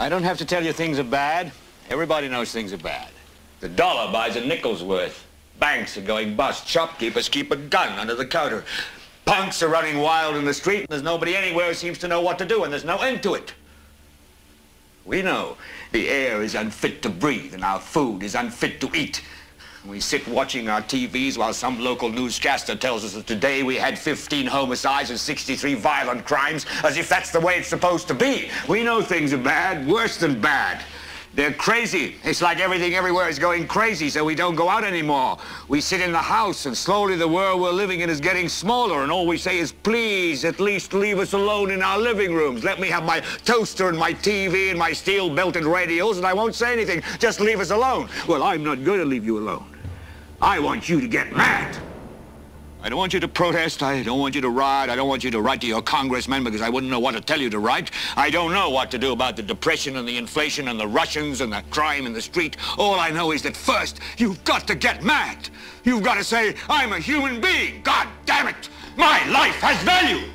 I don't have to tell you things are bad. Everybody knows things are bad. The dollar buys a nickel's worth. Banks are going bust. Shopkeepers keep a gun under the counter. Punks are running wild in the street. There's nobody anywhere who seems to know what to do, and there's no end to it. We know the air is unfit to breathe and our food is unfit to eat. We sit watching our TVs while some local newscaster tells us that today we had 15 homicides and 63 violent crimes, as if that's the way it's supposed to be. We know things are bad, worse than bad. They're crazy. It's like everything everywhere is going crazy, so we don't go out anymore. We sit in the house, and slowly the world we're living in is getting smaller, and all we say is, please, at least leave us alone in our living rooms. Let me have my toaster and my TV and my steel-belted radials, and I won't say anything. Just leave us alone. Well, I'm not going to leave you alone. I want you to get mad. I don't want you to protest. I don't want you to riot. I don't want you to write to your congressman because I wouldn't know what to tell you to write. I don't know what to do about the depression and the inflation and the Russians and the crime in the street. All I know is that first, you've got to get mad. You've got to say, I'm a human being. God damn it. My life has value.